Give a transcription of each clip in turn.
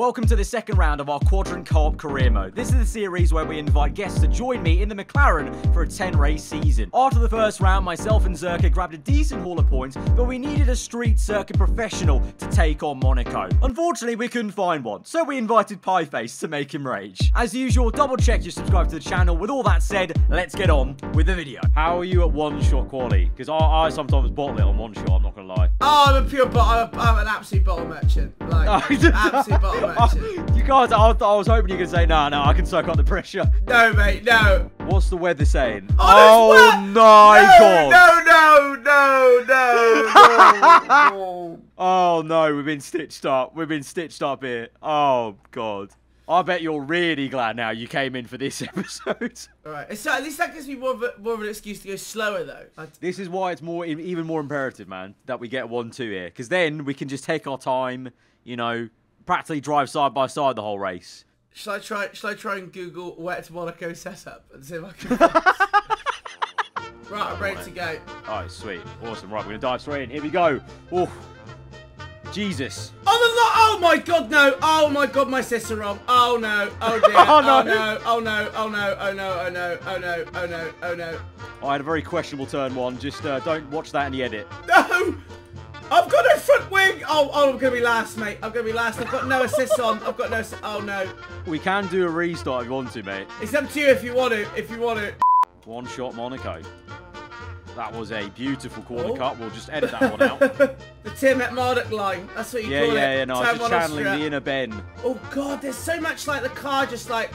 Welcome to the second round of our Quadrant Co-op Career Mode. This is the series where we invite guests to join me in the McLaren for a 10-race season. After the first round, myself and Zerka grabbed a decent haul of points, but we needed a street circuit professional to take on Monaco. Unfortunately, we couldn't find one, so we invited Pieface to make him rage. As usual, double check you subscribe to the channel. With all that said, let's get on with the video. How are you at one-shot quality? Because I sometimes bottle it on one shot, I'm not gonna lie. Oh, I'm a pure bottle, I'm an absolute bottle merchant. Like, absolute bottle merchant. You guys, I was hoping you could say, no, I can soak up the pressure. No, mate, no. What's the weather saying? Oh, my God. No. Oh, no, we've been stitched up. We've been stitched up here. Oh, God. I bet you're really glad now you came in for this episode. All right. So at least that gives me more of an excuse to go slower, though. This is why it's even more imperative, man, that we get 1-2 here. Because then we can just take our time, you know, practically drive side by side the whole race. Shall I try and Google wet Monaco setup and see if I can? Right, I'm ready to go. All right, sweet, awesome. Right, we're gonna dive straight in. Here we go. Oh, Jesus. Oh, my God, no. Oh, my God, my sister wrong. Oh, no. Oh, dear. Oh, no. Oh, no. Oh, no. Oh, no. Oh, no. Oh, no. Oh, no. Oh, no. I had a very questionable turn one. Just don't watch that in the edit. No. I've got no front wing! Oh, I'm going to be last, mate. I'm going to be last. I've got no assists on. I've got no... Oh, no. We can do a restart if you want to, mate. It's up to you if you want to. One shot Monaco. That was a beautiful corner cut. We'll just edit that one out. The Tim at Marduk line. That's what you call it. Yeah, no, I'm just channeling the inner Ben. Oh, God. There's so much, like, the car just, like,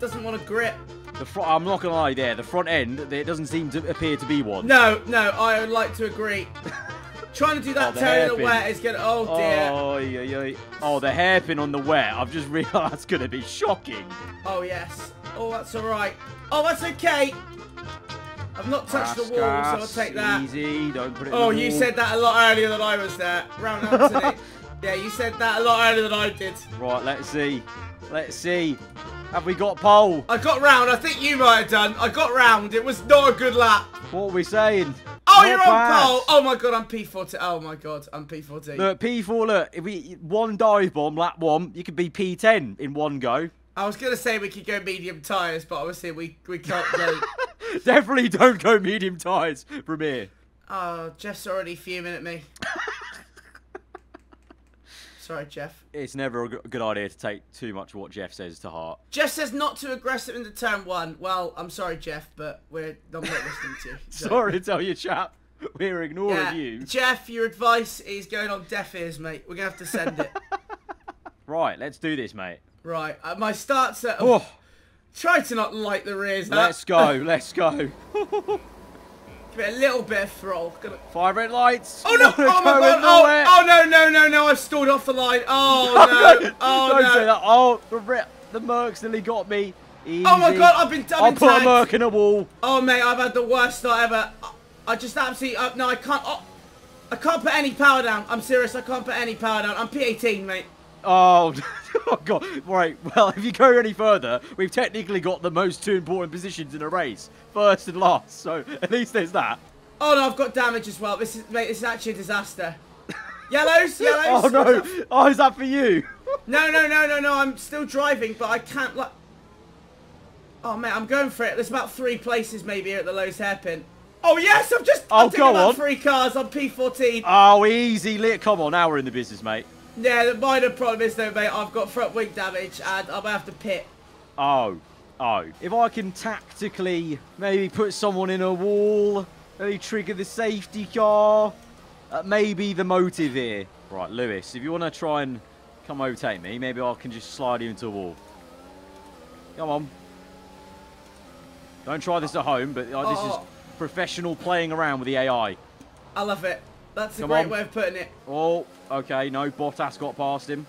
doesn't want to grip. I'm not going to lie there. The front end, it doesn't seem to appear to be one. No, I would like to agree. Trying to do that turn in the wet is going to... Oh, dear. Oh, the hairpin on the wet. I've just realised that's going to be shocking. Oh, yes. Oh, that's all right. Oh, that's okay. I've not touched the wall, so I'll take that. Easy. Don't put it in the wall. You said that a lot earlier than I was there. Round Anthony. Yeah, you said that a lot earlier than I did. Right, let's see. Let's see. Have we got pole? I got round. I think you might have done. I got round. It was not a good lap. What are we saying? Oh, you're on pole! Oh my God, I'm P14. Oh my God, I'm P14. Look, P4. Look, if we one dive bomb lap one, you could be P10 in one go. I was gonna say we could go medium tires, but obviously we can't go. Definitely don't go medium tires from here. Oh, Jeff's already fuming at me. Sorry, Jeff. It's never a good idea to take too much of what Jeff says to heart. Jeff says not too aggressive into turn one. Well, I'm sorry, Jeff, but I'm not listening to you. Sorry to tell you, chap. We're ignoring you. Jeff, your advice is going on deaf ears, mate. We're going to have to send it. Right, let's do this, mate. Right, my starts at... Oh. Try to not light the rears up. Let's go, let's go. A little bit of throttle. Five red lights. Oh no! Oh my God! Oh no! No! I've stalled off the line. Oh no! Oh no! Don't do that. Oh, the Mercs nearly got me. Easy. Oh my God! I've been tagged. I put a Merc in a wall. Oh mate, I've had the worst start ever. I just absolutely. No, I can't. Oh, I can't put any power down. I'm serious. I can't put any power down. I'm P18, mate. Oh God! Right. Well, if you go any further, we've technically got the most two important positions in a race, first and last. So at least there's that. Oh no, I've got damage as well. This is actually a disaster. Yellows. Oh no! Oh, is that for you? No! I'm still driving, but I can't. Like... Oh man, I'm going for it. There's about 3 places maybe here at the Lowe's hairpin. Oh yes, I've just. Oh go on. 3 cars. I'm P14. Oh easy, lit. Come on, now we're in the business, mate. Yeah, the minor problem is though, mate, I've got front wing damage and I'm going to have to pit. Oh. If I can tactically maybe put someone in a wall, maybe trigger the safety car, that may be the motive here. Right, Lewis, if you want to try and come overtake me, maybe I can just slide you into a wall. Come on. Don't try this at home, but this is professional playing around with the AI. I love it. That's a great way of putting it. Oh, okay. No, Bottas got past him.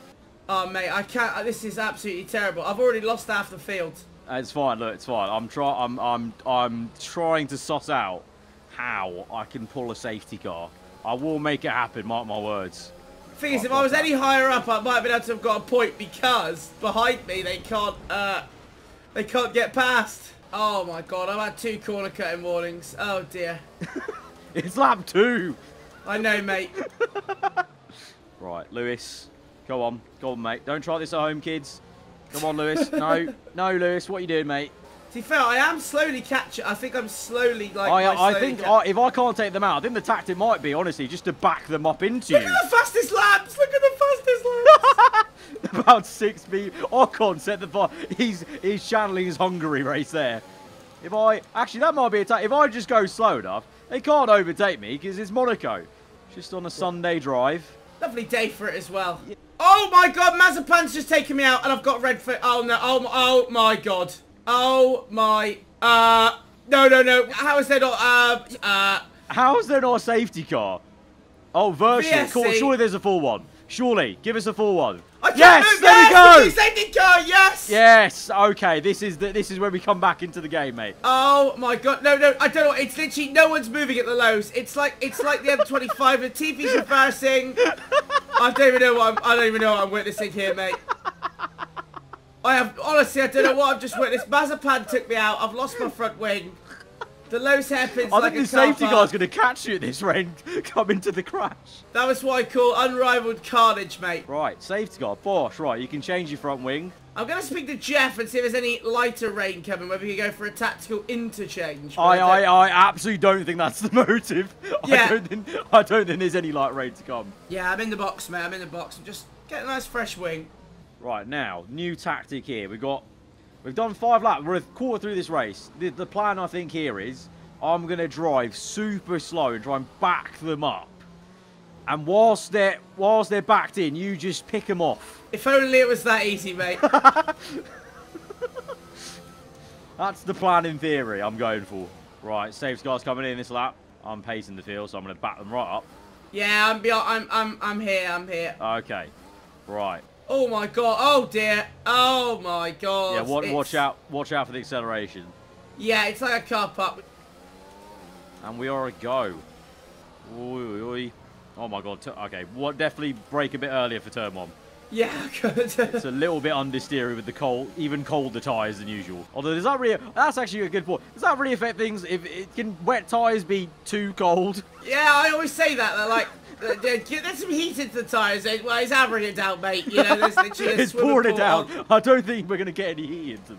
Oh, mate, I can't. This is absolutely terrible. I've already lost half the field. It's fine. Look, it's fine. I'm trying to suss out how I can pull a safety car. I will make it happen. Mark my words. Thing is, if I was any higher up, I might have been able to have got a point because behind me they can't get past. Oh my God, I've had 2 corner cutting warnings. Oh dear. It's lap 2. I know, mate. Right, Lewis. Go on. Go on, mate. Don't try this at home, kids. Come on, Lewis. No. No, Lewis. What are you doing, mate? To be fair, I am slowly catching. I think I'm slowly, like... I think if I can't take them out, I think the tactic might be, honestly, just to back them up into you. Look at the fastest laps! Look at the fastest laps! About 6 feet. Ocon set the fire. He's channeling his Hungary race there. If I... Actually, that might be a tactic. If I just go slow enough, they can't overtake me because it's Monaco. Just on a Sunday drive. Lovely day for it as well. Yeah. Oh my god, Mazapan's just taken me out and I've got red foot. Oh no, oh my god. Oh my, no, no, no. How is there not, How is there not a safety car? Oh, virtually. Cool. Surely there's a full one. Surely, give us a full one. Yes, there we go. Safety car, yes. Yes, okay. This is where we come back into the game, mate. Oh my god, no, no. I don't know. It's literally no one's moving at the lows. It's like the M25. The TV's reversing. I don't even know what I'm witnessing here, mate. Honestly, I don't know what I've just witnessed. Mazapan took me out. I've lost my front wing. The low hairpins. I think the safety guard's going to catch you at this range. Come into the crash. That was what I call unrivaled carnage, mate. Right, safety guard, Porsche. Right, you can change your front wing. I'm going to speak to Jeff and see if there's any lighter rain coming, whether we can go for a tactical interchange. I absolutely don't think that's the motive. Yeah. I don't think there's any light rain to come. Yeah, I'm in the box, mate. I'm in the box. I'm just get a nice fresh wing. Right, now, new tactic here. We've done 5 laps. We're a quarter through this race. The plan, I think, here is I'm going to drive super slow and try and back them up. And whilst they're backed in, you just pick them off. If only it was that easy, mate. That's the plan in theory I'm going for. Right, safety car's coming in this lap. I'm pacing the field, so I'm going to back them right up. Yeah, I'm here. Okay, right. Oh my god, oh dear, oh my god. Yeah, watch out for the acceleration. Yeah, it's like a car park. And we are a go. Ooh, oh my god, okay, definitely brake a bit earlier for turn 1. Yeah, good. It's a little bit understeery with the cold, even colder tyres than usual. Although, does that really, that's actually a good point. Does that really affect things if can wet tyres be too cold? Yeah, I always say that, they're like, there's some heat into the tyres. Well, he's having it down, mate. You know, there's literally it's pouring it down. I don't think we're going to get any heat into them.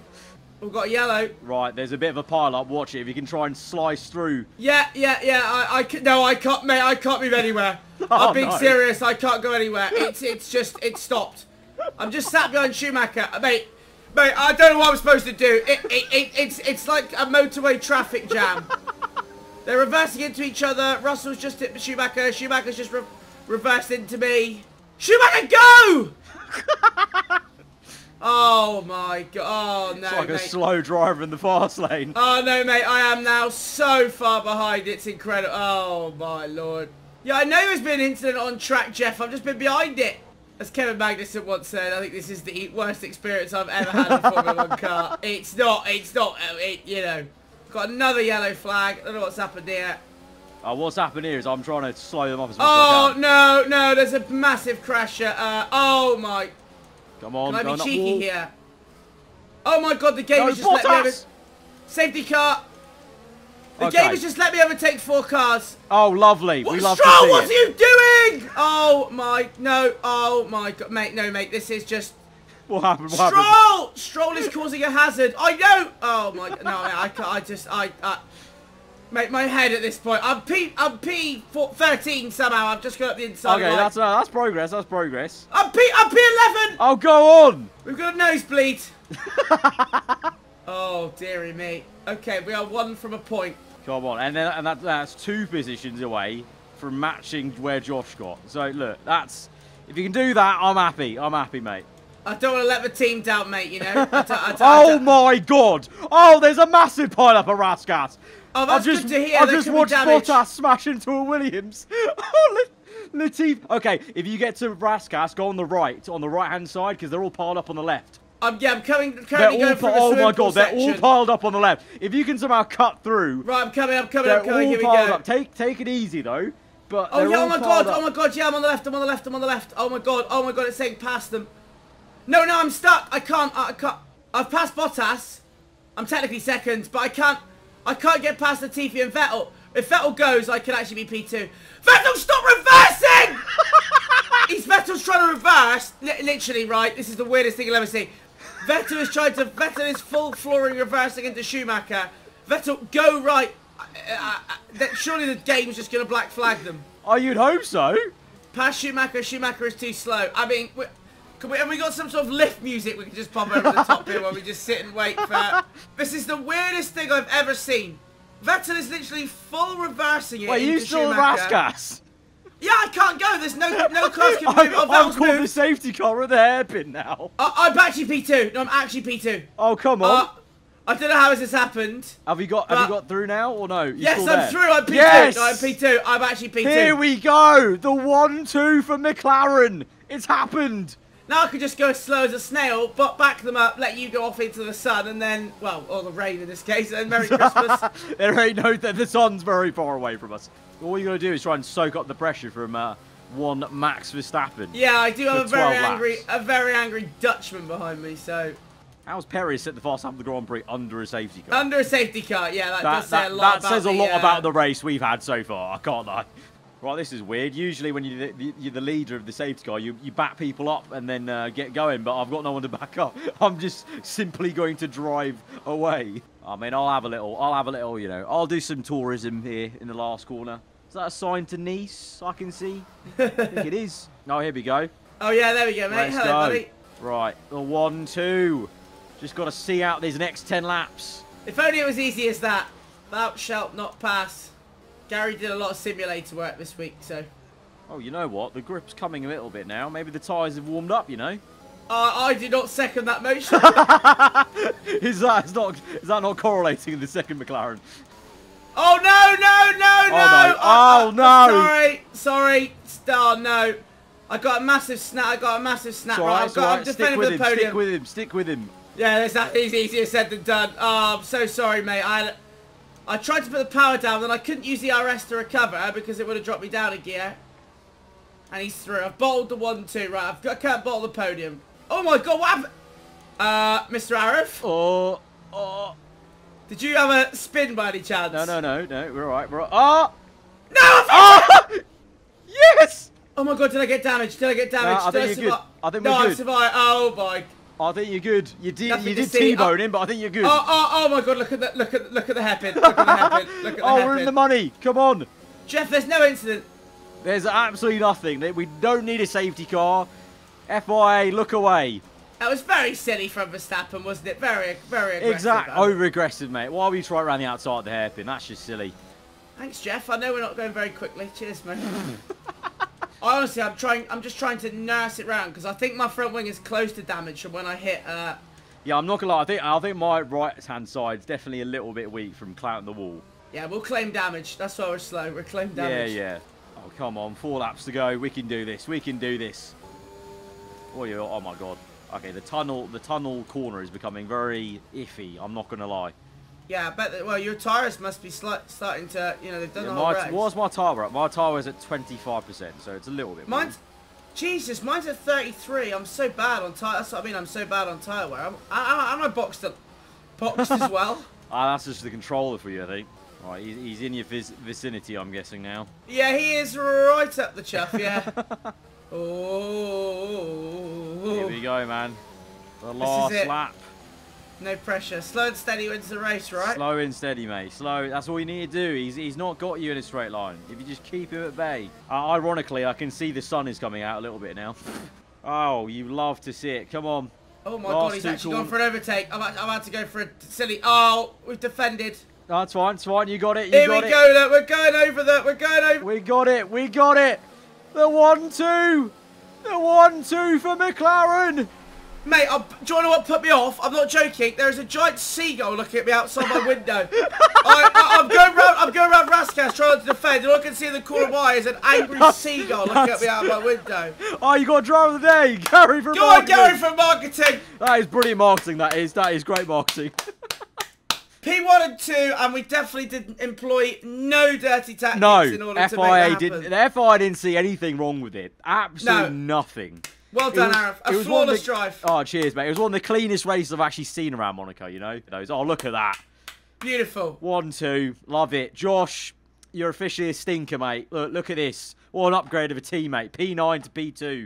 We've got yellow. Right, there's a bit of a pile-up. Watch it. If you can try and slice through. Yeah. I can't, mate. I can't move anywhere. Oh, I'm being serious. I can't go anywhere. It's stopped. I'm just sat behind Schumacher, mate. Mate, I don't know what I'm supposed to do. It's like a motorway traffic jam. They're reversing into each other. Russell's just hit Schumacher. Schumacher's just reversed into me. Schumacher, go! Oh, my God. Oh, no, it's like mate. A slow driver in the fast lane. Oh, no, mate. I am now so far behind. It's incredible. Oh, my Lord. Yeah, I know there's been an incident on track, Jeff. I've just been behind it. As Kevin Magnussen once said, I think this is the worst experience I've ever had in a Formula 1 car. It's not, you know. Got another yellow flag. I don't know what's happened here. What's happened here is I'm trying to slow them up as much as I can. Oh, no, no. There's a massive crasher. Oh, my. Come on. Can I be cheeky here? Oh, my God. The game has just let me over. Safety car. The game has just let me overtake 4 cars. Oh, lovely. We love to see it. What are you doing? Oh, my. No. Oh, my God. Mate, no, mate. This is just... What happened? What happened? Stroll is causing a hazard. I know. Oh my god! No, I can't. I mate, my head at this point. I'm P 13 somehow. I've just got up the inside. Okay, that's progress. That's progress. I'm P 11. Oh, go on. We've got a nosebleed. Oh dearie me. Okay, we are 1 from a point. Come on, and that's 2 positions away from matching where Josh got. So look, that's if you can do that, I'm happy. I'm happy, mate. I don't want to let the team down, mate, you know. Oh, my God. Oh, there's a massive pile-up of Rascasse. Oh, that's good to hear. I just watched Bottas smash into a Williams. Oh, Latif. Okay, if you get to Rascasse, go on the right-hand side, because they're all piled up on the left. I'm currently going for the swimming pool section. Oh, my God, they're all piled up on the left. If you can somehow cut through. Right, I'm coming. Here we go. Take it easy, though. But oh, yeah, oh, my God, yeah, I'm on the left. Oh, my God, it's saying past them. No, I'm stuck. I can't. I've passed Bottas. I'm technically second, but I can't get past Latifi and Vettel. If Vettel goes, I can actually be P2. Vettel, stop reversing! Vettel's trying to reverse. Literally, right? This is the weirdest thing you'll ever see. Vettel is trying to. Vettel is full flooring reversing into Schumacher. Vettel, go right. Surely the game's just going to black flag them. Oh, you'd hope so. Past Schumacher. Schumacher is too slow. I mean, have we got some sort of lift music we can just pop over the top here while we just sit and wait for? This is the weirdest thing I've ever seen. Vettel is literally full reversing it. Wait, into you still Rascasse? Yeah, I can't go. There's no cars can move. I've called the safety car at the hairpin now. I'm actually P2. No, I'm actually P2. Oh, come on. I don't know how this has happened. Have you got through now or no? Yes, I'm through. I'm P2. Yes. No, I'm P2. I'm actually P2. Here we go. The 1-2 for McLaren. It's happened. Now I could just go as slow as a snail, but back them up, let you go off into the sun, and then, well, or the rain in this case, and Merry Christmas. There ain't no, the sun's very far away from us. All you got to do is try and soak up the pressure from one Max Verstappen. Yeah, I do have a very angry Dutchman behind me, so. How's Perez set the fast half of the Grand Prix under a safety car? Under a safety car, yeah, that says a lot about the race we've had so far, I can't lie. Right, this is weird. Usually when you're the leader of the safety car, you back people up and then get going, but I've got no one to back up. I'm just simply going to drive away. I mean, I'll have a little, you know, I'll do some tourism here in the last corner. Is that a sign to Nice I can see? I think it is. Oh, here we go. Oh, yeah, there we go, mate. Hello, buddy. Right, the 1-2. Just got to see out these next 10 laps. If only it was easy as that. Thou shalt not pass. Gary did a lot of simulator work this week, so. Oh, you know what? The grip's coming a little bit now. Maybe the tyres have warmed up, you know. I do not second that motion. is that not correlating in the second McLaren? Oh no! Oh no! Sorry. Oh no! I got a massive snap. Right, I'm defending the podium. Stick with him. Yeah, that's easier said than done. Oh, I'm so sorry, mate. I tried to put the power down, then I couldn't use the RS to recover because it would have dropped me down a gear. And he's through. I've bottled the 1-2, right? I can't bottle the podium. Oh my god, what happened? Mr. Arif? Oh. Did you have a spin by any chance? No, we're alright, Oh! No! Yes! Oh my god, did I get damaged? No, I think we're good. I survived. Oh my. I think you're good. You did T-bone him, but I think you're good. Oh my god, look at the hairpin. Look at the hairpin. We're in the money. Come on. Jeff, there's no incident. There's absolutely nothing. We don't need a safety car. FIA, look away. That was very silly from Verstappen, wasn't it? Very aggressive. Exactly. Over-aggressive, mate. Why were you trying around the outside of the hairpin? That's just silly. Thanks, Jeff. I know we're not going very quickly. Cheers, mate. Honestly, I'm just trying to nurse it round because I think my front wing is close to damage from when I hit. Yeah, I'm not gonna lie. I think my right-hand side's definitely a little bit weak from clouting the wall. Yeah, we'll claim damage. That's why we're slow. We'll claim damage. Yeah. Oh come on, 4 laps to go. We can do this. Oh yeah. Oh my god. Okay, the tunnel corner is becoming very iffy. I'm not gonna lie. Yeah, but well, your tyres must be starting to, you know, they've done a lot of wrecks. What's my tyre at? My tyre is at 25%, so it's a little bit. Mine's, Jesus, mine's at 33. I'm so bad on tyre. That's what I mean. I'm so bad on tyre wear. I'm boxed as well. Ah, that's just the controller for you, I think. All right, he's in your vicinity, I'm guessing now. Yeah, he is right up the chuff. Yeah. Oh. Here we go, man. The last lap. No pressure. Slow and steady wins the race, right? Slow and steady, mate. Slow. That's all you need to do. He's not got you in a straight line. If you just keep him at bay. Ironically, I can see the sun is coming out a little bit now. Oh, you love to see it. Come on. Oh, my God. He's actually gone for an overtake. I'm about to go for a silly... Oh, we've defended. No, it's fine. It's fine. You got it. Here we go. Look. We're going over that. We got it. The 1-2. The 1-2 for McLaren. Mate, do you know what put me off? I'm not joking. There's a giant seagull looking at me outside my window. I'm going around Rascasse trying to defend, and all I can see in the corner of my eye is an angry seagull looking at me out of my window. Oh, you got a driver of the day, Gary from marketing. Go on, Gary from marketing. That is brilliant marketing, that is. That is great marketing. P1 and 2, and we definitely didn't employ no dirty tactics in order to make that happen. No, FIA didn't see anything wrong with it. Absolutely nothing. Well done, Aarava. A flawless drive. Oh, cheers, mate. It was one of the cleanest races I've actually seen around Monaco, you know? Oh, look at that. Beautiful. 1-2. Love it. Josh, you're officially a stinker, mate. Look at this. What an upgrade of a teammate. P9 to P2.